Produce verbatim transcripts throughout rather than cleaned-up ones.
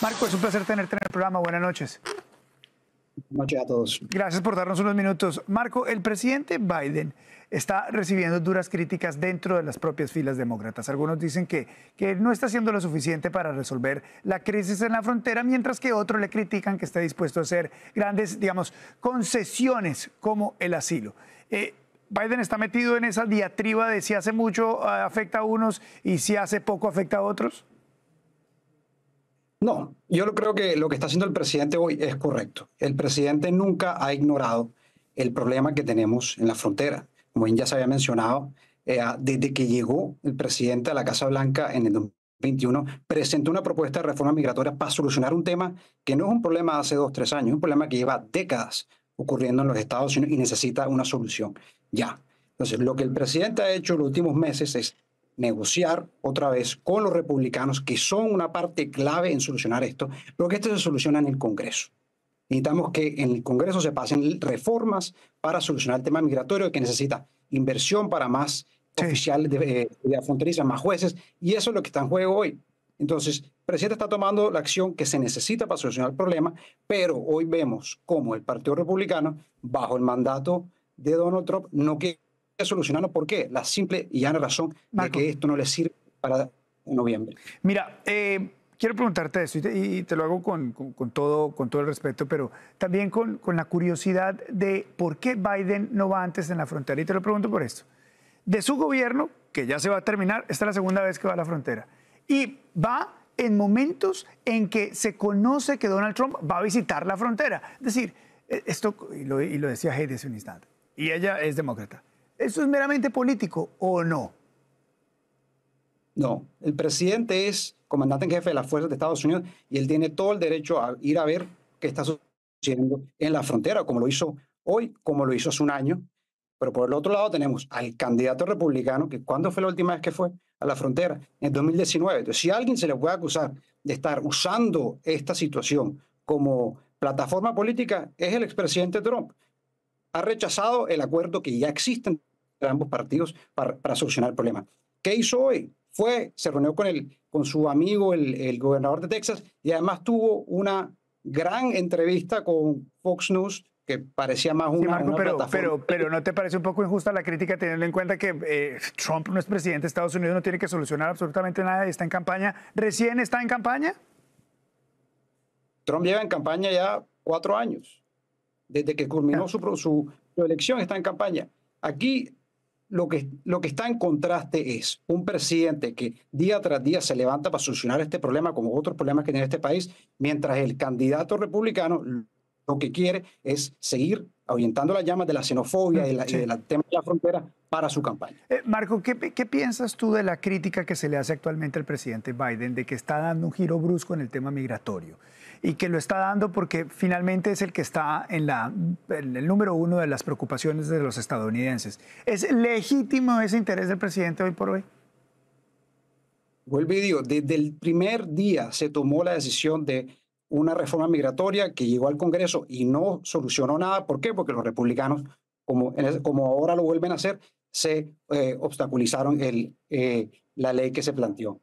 Marco, es un placer tenerte en el programa. Buenas noches. Buenas noches a todos. Gracias por darnos unos minutos. Marco, el presidente Biden está recibiendo duras críticas dentro de las propias filas demócratas. Algunos dicen que, que no está haciendo lo suficiente para resolver la crisis en la frontera, mientras que otros le critican que está dispuesto a hacer grandes, digamos, concesiones como el asilo. Eh, Biden está metido en esa diatriba de si hace mucho afecta a unos y si hace poco afecta a otros. No, yo creo que lo que está haciendo el presidente hoy es correcto. El presidente nunca ha ignorado el problema que tenemos en la frontera. Como bien ya se había mencionado, eh, desde que llegó el presidente a la Casa Blanca en el dos mil veintiuno, presentó una propuesta de reforma migratoria para solucionar un tema que no es un problema de hace dos, tres años, es un problema que lleva décadas ocurriendo en los Estados Unidos y necesita una solución ya. Entonces, lo que el presidente ha hecho en los últimos meses es negociar otra vez con los republicanos, que son una parte clave en solucionar esto, pero que esto se soluciona en el Congreso. Necesitamos que en el Congreso se pasen reformas para solucionar el tema migratorio, que necesita inversión para más sí. oficiales de, de la fronteriza, más jueces, y eso es lo que está en juego hoy. Entonces, el presidente está tomando la acción que se necesita para solucionar el problema, pero hoy vemos cómo el Partido Republicano, bajo el mandato de Donald Trump, no quiere solucionarlo. ¿Por qué? La simple y llana razón Marco. de que esto no le sirve para noviembre. Mira, eh, quiero preguntarte esto, y te, y te lo hago con, con, con, todo, con todo el respeto, pero también con, con la curiosidad de por qué Biden no va antes en la frontera. Y te lo pregunto por esto. De su gobierno, que ya se va a terminar, esta es la segunda vez que va a la frontera. Y va en momentos en que se conoce que Donald Trump va a visitar la frontera. Es decir, esto, y lo, y lo decía Heidi hace un instante, y ella es demócrata. ¿Eso es meramente político o no? No, el presidente es comandante en jefe de las fuerzas de Estados Unidos y él tiene todo el derecho a ir a ver qué está sucediendo en la frontera, como lo hizo hoy, como lo hizo hace un año. Pero por el otro lado tenemos al candidato republicano, que ¿cuándo fue la última vez que fue a la frontera? En dos mil diecinueve. Entonces, si a alguien se le puede acusar de estar usando esta situación como plataforma política, es el expresidente Trump. Ha rechazado el acuerdo que ya existe entre ambos partidos para, para solucionar el problema. ¿Qué hizo hoy? Fue, se reunió con, el, con su amigo, el, el gobernador de Texas, y además tuvo una gran entrevista con Fox News, que parecía más una, sí, Marco, una pero, plataforma. Pero, pero ¿no te parece un poco injusta la crítica, teniendo en cuenta que eh, Trump no es presidente de Estados Unidos, no tiene que solucionar absolutamente nada y está en campaña? ¿Recién está en campaña? Trump lleva en campaña ya cuatro años. Desde que culminó su, su, su elección, está en campaña. Aquí lo que, lo que está en contraste es un presidente que día tras día se levanta para solucionar este problema, como otros problemas que tiene este país, mientras el candidato republicano lo que quiere es seguir ahuyentando las llamas de la xenofobia sí. y, de la, y de la tema de la frontera para su campaña. Eh, Marco, ¿qué, ¿qué piensas tú de la crítica que se le hace actualmente al presidente Biden de que está dando un giro brusco en el tema migratorio? Y que lo está dando porque finalmente es el que está en, la, en el número uno de las preocupaciones de los estadounidenses. ¿Es legítimo ese interés del presidente hoy por hoy? Vuelvo y digo, desde el primer día se tomó la decisión de una reforma migratoria que llegó al Congreso y no solucionó nada. ¿Por qué? Porque los republicanos, como, como ahora lo vuelven a hacer, se eh, obstaculizaron el, eh, la ley que se planteó.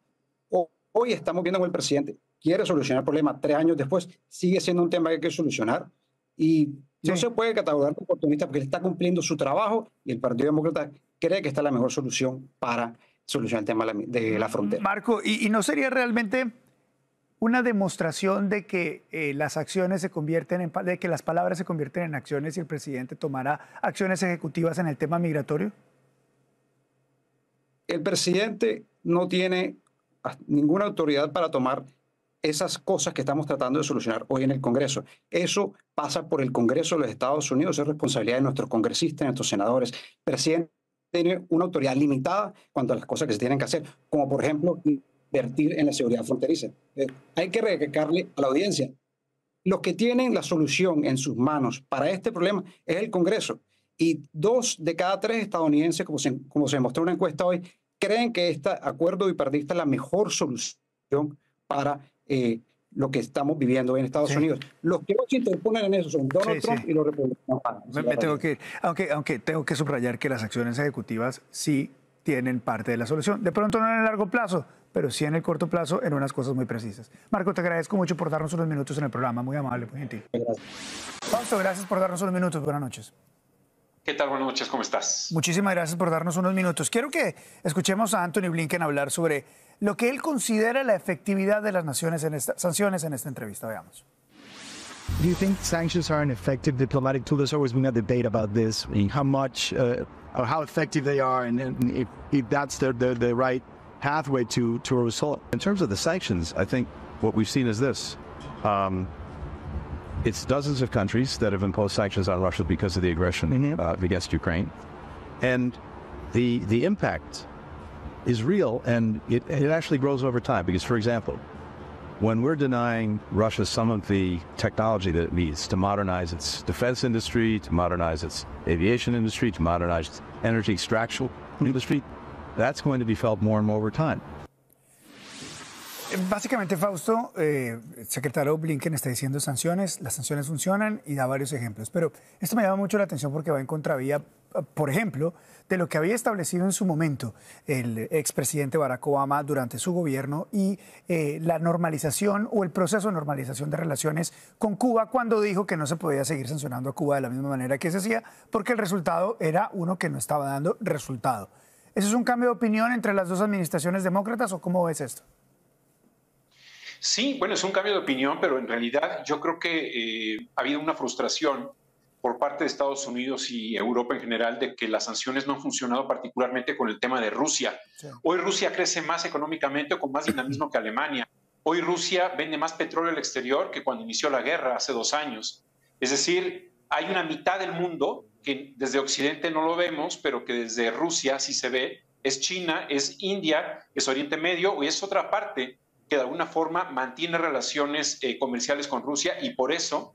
Hoy estamos viendo con el presidente. Quiere solucionar el problema tres años después, sigue siendo un tema que hay que solucionar y sí. no se puede catalogar como oportunista porque él está cumpliendo su trabajo y el Partido Demócrata cree que esta es la mejor solución para solucionar el tema de la frontera. Marco, ¿y, y no sería realmente una demostración de que eh, las acciones se convierten en, de que las palabras se convierten en acciones y el presidente tomará acciones ejecutivas en el tema migratorio? El presidente no tiene ninguna autoridad para tomar esas cosas que estamos tratando de solucionar hoy en el Congreso. Eso pasa por el Congreso de los Estados Unidos, es responsabilidad de nuestros congresistas, de nuestros senadores. El presidente tiene una autoridad limitada cuanto a las cosas que se tienen que hacer, como por ejemplo invertir en la seguridad fronteriza. Eh, hay que recalcarle a la audiencia, los que tienen la solución en sus manos para este problema es el Congreso. Y dos de cada tres estadounidenses, como se, como se demostró en una encuesta hoy, creen que este acuerdo bipartidista es la mejor solución para Eh, lo que estamos viviendo en Estados sí. Unidos. Los que hoy se interponen en eso son Donald sí, Trump sí. y los republicanos. Ah, me, me tengo que ir. Aunque, aunque tengo que subrayar que las acciones ejecutivas sí tienen parte de la solución. De pronto no en el largo plazo, pero sí en el corto plazo en unas cosas muy precisas. Marco, te agradezco mucho por darnos unos minutos en el programa, muy amable, muy gentil. Gracias. Fausto, gracias por darnos unos minutos, buenas noches. ¿Qué tal? Buenas noches, ¿cómo estás? Muchísimas gracias por darnos unos minutos. Quiero que escuchemos a Anthony Blinken hablar sobre lo que él considera la efectividad de las naciones en esta, sanciones en esta entrevista, veamos. Do you think sanctions are an effective diplomatic tool? There's always been a debate about this, how much, uh, or how effective they are, and, and if, if that's the, the, the right pathway to, to a result. In terms of the sanctions, I think what we've seen is this. Um, it's dozens of countries that have imposed sanctions on Russia because of the aggression mm-hmm. uh, against Ukraine. And the, the impact is real, and it, it actually grows over time, because, for example, when we're denying Russia some of the technology that it needs to modernize its defense industry, to modernize its aviation industry, to modernize its energy extraction industry, that's going to be felt more and more over time. Básicamente, Fausto, eh, el secretario Blinken está diciendo sanciones, las sanciones funcionan y da varios ejemplos, pero esto me llama mucho la atención porque va en contravía, por ejemplo, de lo que había establecido en su momento el expresidente Barack Obama durante su gobierno y eh, la normalización o el proceso de normalización de relaciones con Cuba, cuando dijo que no se podía seguir sancionando a Cuba de la misma manera que se hacía porque el resultado era uno que no estaba dando resultado. ¿Eso es un cambio de opinión entre las dos administraciones demócratas o cómo ves esto? Sí, bueno, es un cambio de opinión, pero en realidad yo creo que eh, ha habido una frustración por parte de Estados Unidos y Europa en general de que las sanciones no han funcionado, particularmente con el tema de Rusia. Sí. Hoy Rusia crece más económicamente o con más dinamismo que Alemania. Hoy Rusia vende más petróleo al exterior que cuando inició la guerra hace dos años. Es decir, hay una mitad del mundo que desde Occidente no lo vemos, pero que desde Rusia sí se ve. Es China, es India, es Oriente Medio y es otra parte que de alguna forma mantiene relaciones eh, comerciales con Rusia, y por eso,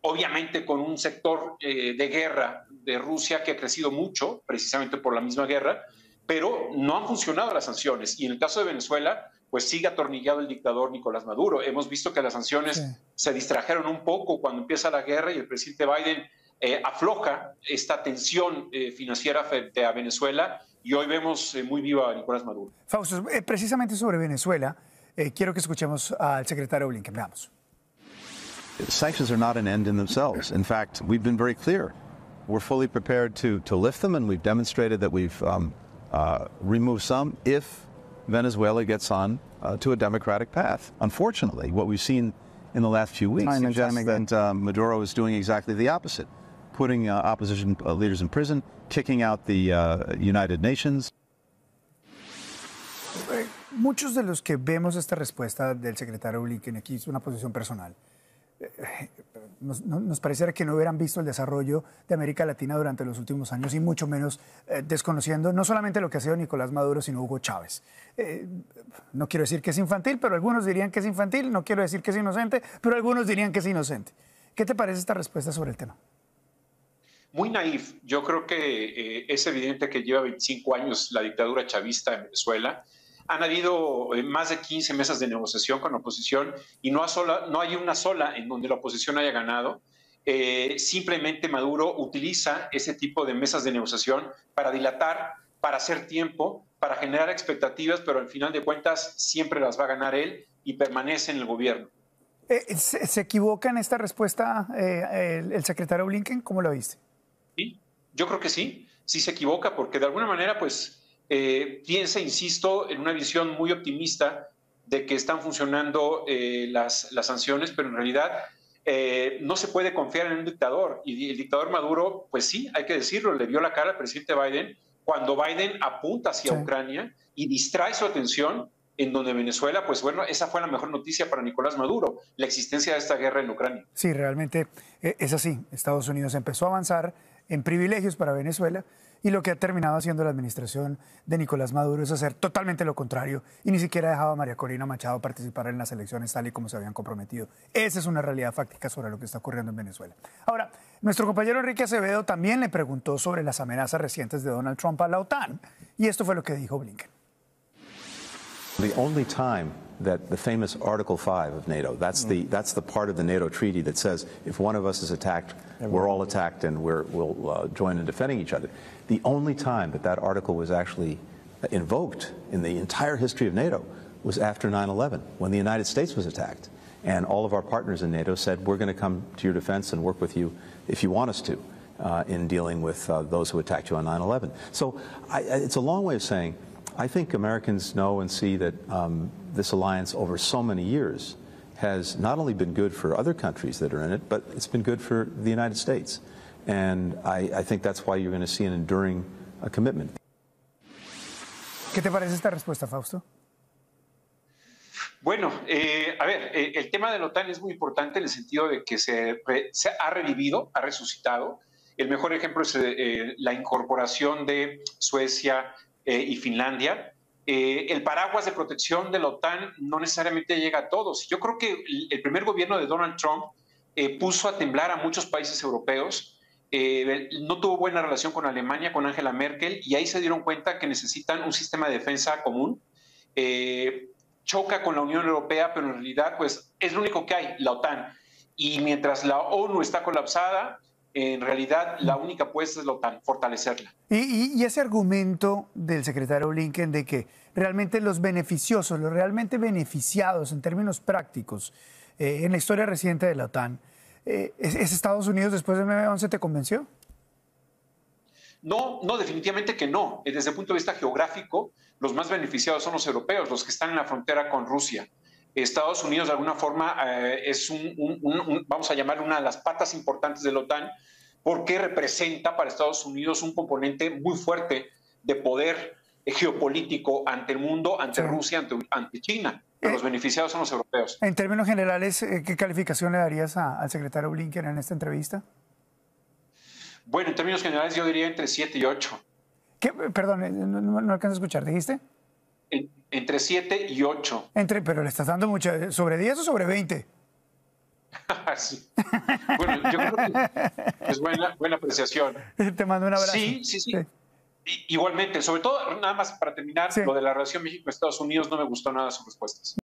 obviamente, con un sector eh, de guerra de Rusia que ha crecido mucho, precisamente por la misma guerra, pero no han funcionado las sanciones. Y en el caso de Venezuela, pues sigue atornillado el dictador Nicolás Maduro. Hemos visto que las sanciones sí. se distrajeron un poco cuando empieza la guerra y el presidente Biden eh, afloja esta tensión eh, financiera frente a Venezuela, y hoy vemos eh, muy viva a Nicolás Maduro. Fausto, eh, precisamente sobre Venezuela, Eh, quiero que escuchemos al secretario Blinken. Veamos. Sanctions are not an end in themselves. In fact, we've been very clear. We're fully prepared to, to lift them, and we've demonstrated that we've um, uh, removed some if Venezuela gets on uh, to a democratic path. Unfortunately, what we've seen in the last few weeks suggests that uh, Maduro is doing exactly the opposite, putting uh, opposition uh, leaders in prison, kicking out the uh, United Nations. Muchos de los que vemos esta respuesta del secretario Blinken aquí es una posición personal. Nos, nos pareciera que no hubieran visto el desarrollo de América Latina durante los últimos años, y mucho menos eh, desconociendo no solamente lo que ha sido Nicolás Maduro, sino Hugo Chávez. Eh, no quiero decir que es infantil, pero algunos dirían que es infantil. No quiero decir que es inocente, pero algunos dirían que es inocente. ¿Qué te parece esta respuesta sobre el tema? Muy naif. Yo creo que eh, es evidente que lleva veinticinco años la dictadura chavista en Venezuela. Han habido más de quince mesas de negociación con la oposición y no, a sola, no hay una sola en donde la oposición haya ganado. Eh, simplemente Maduro utiliza ese tipo de mesas de negociación para dilatar, para hacer tiempo, para generar expectativas, pero al final de cuentas siempre las va a ganar él y permanece en el gobierno. Eh, ¿se, ¿Se equivoca en esta respuesta eh, el, el secretario Blinken? ¿Cómo lo viste? Sí, yo creo que sí, sí se equivoca, porque de alguna manera pues... Eh, piensa, insisto, en una visión muy optimista de que están funcionando eh, las, las sanciones, pero en realidad eh, no se puede confiar en un dictador. Y el dictador Maduro, pues sí, hay que decirlo, le vio la cara al presidente Biden cuando Biden apunta hacia sí. Ucrania y distrae su atención en donde Venezuela, pues bueno, esa fue la mejor noticia para Nicolás Maduro, la existencia de esta guerra en Ucrania. Sí, realmente eh, es así. Estados Unidos empezó a avanzar en privilegios para Venezuela, y lo que ha terminado haciendo la administración de Nicolás Maduro es hacer totalmente lo contrario, y ni siquiera ha dejado a María Corina Machado participar en las elecciones tal y como se habían comprometido. Esa es una realidad fáctica sobre lo que está ocurriendo en Venezuela. Ahora, nuestro compañero Enrique Acevedo también le preguntó sobre las amenazas recientes de Donald Trump a la OTAN, y esto fue lo que dijo Blinken. The only time that the famous Article five of NATO, that's the, that's the part of the NATO treaty that says if one of us is attacked, we're all attacked and we're, we'll uh, join in defending each other. The only time that that article was actually invoked in the entire history of NATO was after nine eleven, when the United States was attacked. And all of our partners in NATO said, we're going to come to your defense and work with you if you want us to uh, in dealing with uh, those who attacked you on nine eleven. So I, it's a long way of saying, I think Americans know and see that um, this alliance over so many years has not only been good for other countries that are in it, but it's been good for the United States. And I, I think that's why you're going to see an enduring uh, commitment. ¿Qué te parece esta respuesta, Fausto? Bueno, eh, a ver, eh, el tema de la OTAN es muy importante en el sentido de que se, re, se ha revivido, ha resucitado. El mejor ejemplo es eh, la incorporación de Suecia eh, y Finlandia. Eh, el paraguas de protección de la OTAN no necesariamente llega a todos. Yo creo que el primer gobierno de Donald Trump eh, puso a temblar a muchos países europeos. Eh, no tuvo buena relación con Alemania, con Angela Merkel, y ahí se dieron cuenta que necesitan un sistema de defensa común. Eh, choca con la Unión Europea, pero en realidad pues, es lo único que hay, la OTAN. Y mientras la ONU está colapsada, en realidad la única apuesta es la OTAN, fortalecerla. Y, y, y ese argumento del secretario Blinken de que realmente los beneficiosos, los realmente beneficiados en términos prácticos eh, en la historia reciente de la OTAN, eh, ¿es, es Estados Unidos después del nueve once te convenció? No, no, definitivamente que no. Desde el punto de vista geográfico, los más beneficiados son los europeos, los que están en la frontera con Rusia. Estados Unidos, de alguna forma, eh, es un, un, un, un, vamos a llamarlo, una de las patas importantes de la OTAN, porque representa para Estados Unidos un componente muy fuerte de poder geopolítico ante el mundo, ante sí. Rusia, ante, ante China. Pero eh, los beneficiados son los europeos. En términos generales, ¿qué calificación le darías a, al secretario Blinken en esta entrevista? Bueno, en términos generales yo diría entre siete y ocho. ¿Qué? Perdón, no, no alcanzo a escuchar, ¿dijiste? En, entre siete y ocho. Entre, pero le estás dando mucho, ¿sobre diez o sobre veinte? Sí. Bueno, yo creo que es buena, buena apreciación. Te mando un abrazo. Sí, sí, sí. sí. Igualmente, sobre todo, nada más para terminar, sí. Lo de la relación México-Estados Unidos no me gustó nada sus respuestas.